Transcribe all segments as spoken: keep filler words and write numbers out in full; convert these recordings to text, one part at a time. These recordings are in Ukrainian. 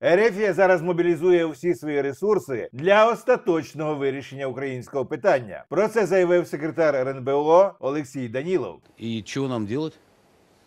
Ерефія зараз мобілізує усі свої ресурси для остаточного вирішення українського питання. Про це заявив секретар РНБО Олексій Данілов. І що нам робити?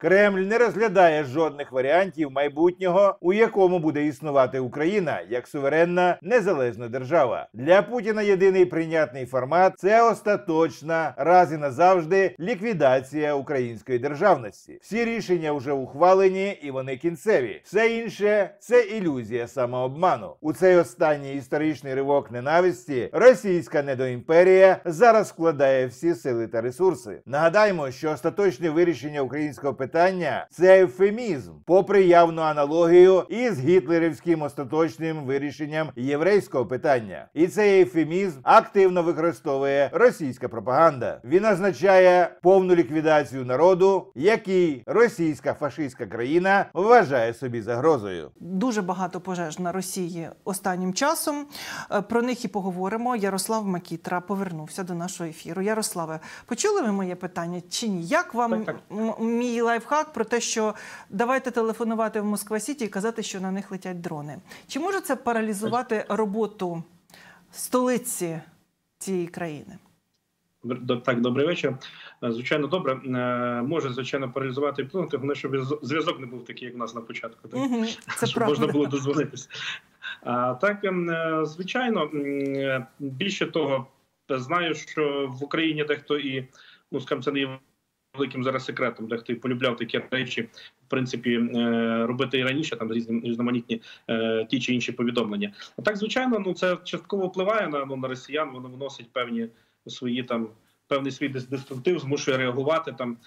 Кремль не розглядає жодних варіантів майбутнього, у якому буде існувати Україна як суверенна, незалежна держава. Для Путіна єдиний прийнятний формат – це остаточна, раз і назавжди, ліквідація української державності. Всі рішення вже ухвалені і вони кінцеві. Все інше – це ілюзія самообману. У цей останній історичний ривок ненависті російська недоімперія зараз вкладає всі сили та ресурси. Нагадаємо, що остаточне вирішення українського питання питання – це евфемізм, попри явну аналогію із гітлерівським остаточним вирішенням єврейського питання. І цей евфемізм активно використовує російська пропаганда. Він означає повну ліквідацію народу, який російська фашистська країна вважає собі загрозою. Дуже багато пожеж на Росії останнім часом. Про них і поговоримо. Ярослав Макітра повернувся до нашого ефіру. Ярославе, почули ви моє питання чи ні? Як вам мій лайфхак про те, що давайте телефонувати в Москва-Сіті і казати, що на них летять дрони. Чи може це паралізувати роботу столиці цієї країни? Так, добрий вечір. Звичайно, добре. Може, звичайно, паралізувати і планувати, головне, щоб зв'язок не був такий, як у нас на початку. Так? Угу, це щоб правда. Можна було дозвонитися. Так, звичайно, більше того, знаю, що в Україні дехто і, ну, скажімо, це не є великим зараз секретом, де хто й полюбляв такі речі, в принципі, робити і раніше, там різні різноманітні ті чи інші повідомлення. А так, звичайно, ну це частково впливає на, ну, на росіян, воно вносить певні свої там певний свій деструктив, змушує реагувати там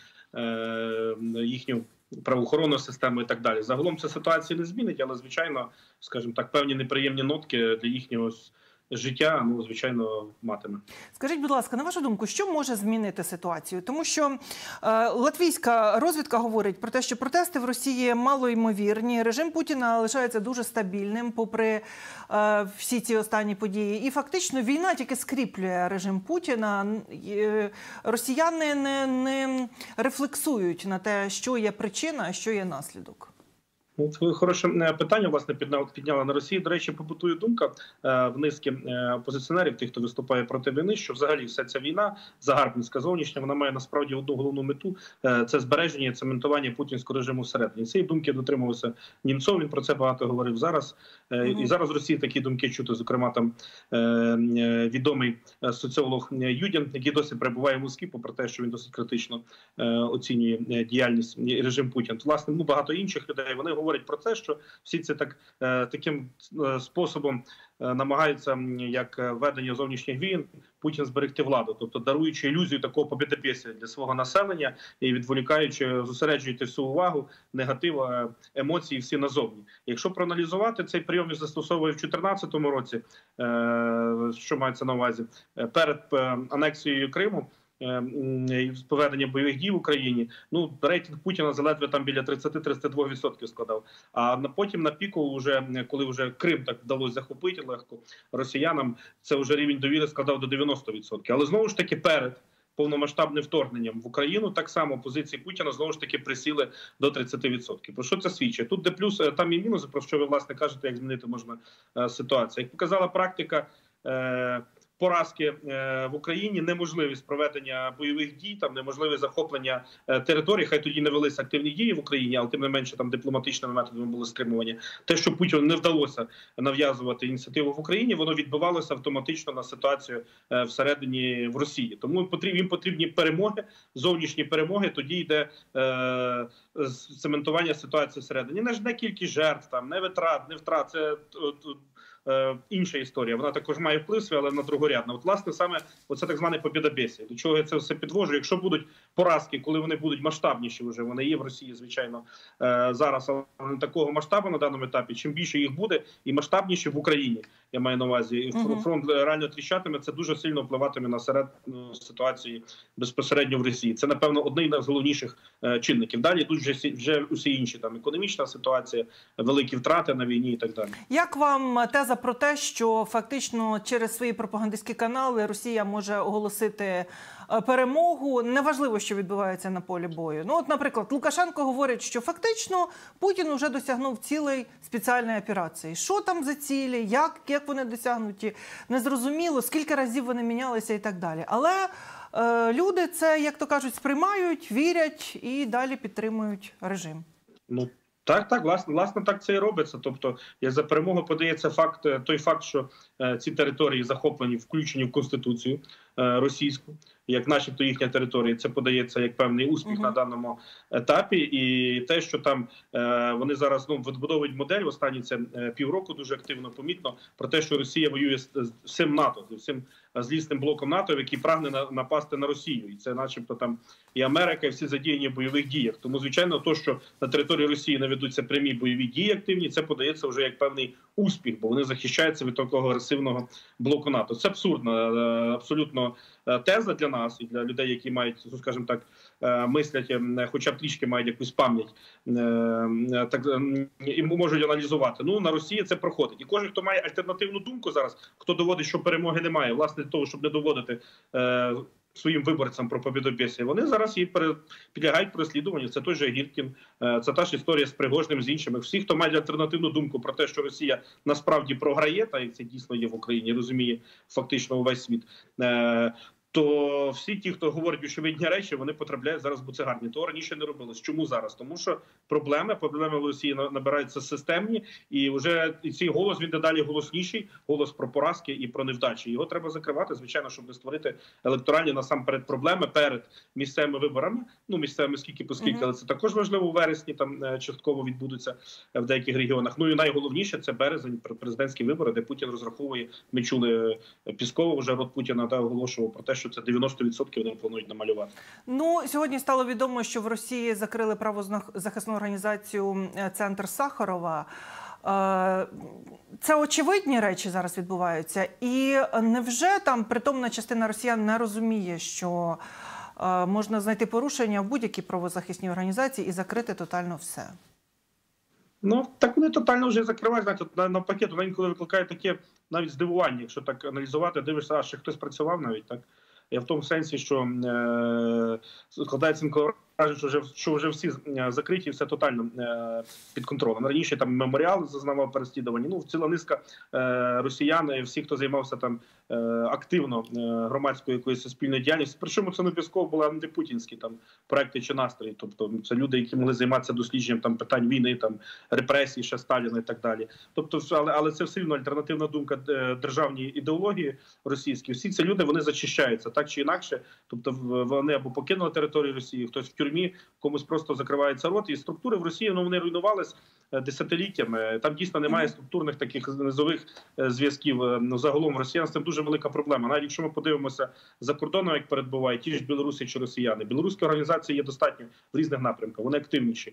їхню правоохоронну систему і так далі. Загалом це ситуацію не змінить, але звичайно, скажімо так, певні неприємні нотки для їхнього життя, ну, звичайно, матиме. Скажіть, будь ласка, на вашу думку, що може змінити ситуацію? Тому що е, латвійська розвідка говорить про те, що протести в Росії малоймовірні, режим Путіна лишається дуже стабільним попри е, всі ці останні події. І фактично війна тільки скріплює режим Путіна. Е, росіяни не, не рефлексують на те, що є причина, а що є наслідок. Це хороше питання, власне, підняла на Росії. До речі, побутує думка в низки опозиціонерів, тих, хто виступає проти війни, що взагалі вся ця війна, загарбницька зовнішня, вона має насправді одну головну мету – це збереження і цементування путінського режиму всередині. Цієї думки дотримувався Німцов, він про це багато говорив зараз. Mm-hmm. І зараз в Росії такі думки чути, зокрема, там відомий соціолог Юдян, який досі перебуває в Москві, попри те, що він досить критично оцінює діяльність і режим Путіна. Власне, ну, багато інших людей, вони говорять про те, що всі це так, таким способом намагаються, як ведення зовнішніх війн, Путін зберегти владу, тобто даруючи ілюзію такого побєдопєсія для свого населення і відволікаючи, зосереджуючи всю увагу, негатив, емоції всі назовні. Якщо проаналізувати, цей прийом застосовує в дві тисячі чотирнадцятому році, що мається на увазі, перед анексією Криму, з поведення бойових дій в Україні, ну, рейтинг Путіна заледве там біля тридцяти тридцяти двох відсотків складав. А потім на піку, вже, коли вже Крим так вдалося захопити легко росіянам, це вже рівень довіри складав до дев'яноста відсотків. Але знову ж таки перед повномасштабним вторгненням в Україну так само позиції Путіна знову ж таки присіли до тридцяти відсотків. Про що це свідчить? Тут де плюс, там і мінус, про що ви, власне, кажете, як змінити можна ситуацію. Як показала практика, поразки в Україні, неможливість проведення бойових дій, там неможливість захоплення територій, хай тоді не велися активні дії в Україні, але тим не менше там дипломатичними методами були стримування. Те, що Путіну не вдалося нав'язувати ініціативу в Україні, воно відбивалося автоматично на ситуацію всередині в Росії. Тому їм потрібні перемоги, зовнішні перемоги, тоді йде е, цементування ситуації всередині. Не ж не кількість жертв, там, не витрат, не втрат, це інша історія, вона також має вплив, але вона другорядна. От, власне, саме оце так зване побєдобєсія. До чого я це все підвожу? Якщо будуть поразки, коли вони будуть масштабніші вже, вони є в Росії, звичайно, зараз, але не такого масштабу на даному етапі, чим більше їх буде, і масштабніші в Україні, я маю на увазі, фронт реально тріщатиме, це дуже сильно впливатиме на середню ситуацію безпосередньо в Росії. Це, напевно, один з головніших чинників. Далі йдуть вже, вже усі інші, там, економічна ситуація, великі втрати на війні і так далі. Як вам теза теза про те, що фактично через свої пропагандистські канали Росія може оголосити перемогу. Неважливо, що відбувається на полі бою. Ну, от, наприклад, Лукашенко говорить, що фактично Путін вже досягнув цілей спеціальної операції. Що там за цілі, як, як вони досягнуті, незрозуміло, скільки разів вони мінялися і так далі. Але е, люди це, як то кажуть, сприймають, вірять і далі підтримують режим. Ну, Так, так, власне, власне, так це і робиться. Тобто, за перемогу подається факт, той факт, що е, ці території захоплені, включені в Конституцію е, російську, як начебто їхня територія. Це подається як певний успіх угу. на даному етапі. І те, що там е, вони зараз ну, відбудовують модель, в останні це е, півроку дуже активно помітно, про те, що Росія воює з, з всім НАТО, з всім злісним блоком НАТО, який прагне на, напасти на Росію. І це начебто там і Америка, і всі задіяні в бойових діях. Тому, звичайно, то, що на території Росії не ведуться прямі бойові дії активні, це подається вже як певний успіх, бо вони захищаються від такого агресивного блоку НАТО. Це абсурдна, абсолютно теза для нас і для людей, які мають, скажімо так, мислять, хоча б трішки мають якусь пам'ять, так, і можуть аналізувати. Ну, на Росії це проходить. І кожен, хто має альтернативну думку зараз, хто доводить, що перемоги немає, власне, для того, щоб не доводити своїм виборцям про побєдобєсія, вони зараз її підлягають переслідуванню. Це той же Гіркін, це та ж історія з Пригожним, з іншими. Всі, хто має альтернативну думку про те, що Росія насправді програє, та як це дійсно є в Україні, розуміє фактично увесь світ, то всі ті, хто говорить очевидні речі, вони потрапляють зараз в буцегарні. Того раніше не робилось. Чому зараз? Тому що проблеми, проблеми в Росії набираються системні, і вже цей голос, він дедалі голосніший, голос про поразки і про невдачі. Його треба закривати, звичайно, щоб не створити електоральні насамперед проблеми перед місцевими виборами. Ну, місцевими скільки поскільки, mm-hmm. але це також важливо у вересні, там частково відбудуться в деяких регіонах. Ну і найголовніше, це березень, президентські вибори, де Путін розраховує, ми чули Піскова, вже рот Путіна та оголошував про те, що це дев'яносто відсотків вони планують намалювати. Ну, сьогодні стало відомо, що в Росії закрили правозахисну організацію «Центр Сахарова». Це очевидні речі зараз відбуваються. І невже там притомна частина росіян не розуміє, що можна знайти порушення в будь-якій правозахисній організації і закрити тотально все? Ну, так вони тотально вже закривають, знаєте, навпаки, вона інколи викликає таке навіть здивування, якщо так аналізувати, дивишся, а ще хтось працював навіть, так? Я в тому сенсі, що е, складається інколи враження, що вже, що вже всі закриті, все тотально е, під контролем. Раніше там Меморіал зазнавав переслідування. Ну, ціла низка е, росіян і всі, хто займався там е, активно е, громадською якоюсь спільною діяльністю. Причому це не обов'язково були антипутінські там проекти чи настрої. Тобто це люди, які могли займатися дослідженням там питань війни, там репресій, ще Сталіна і так далі. Тобто, але, але це все одно альтернативна думка державній ідеології російській. Всі ці люди, вони зачищаються. Так чи інакше, тобто вони або покинули територію Росії, хтось в тюрмі, комусь просто закривається рот. І структури в Росії, ну, вони руйнувались десятиліттями. Там дійсно немає структурних таких низових зв'язків. Ну, загалом росіян з цим дуже велика проблема. Навіть якщо ми подивимося за кордоном, як перебувають ті ж білоруси чи росіяни. Білоруські організації є достатньо в різних напрямках, вони активніші.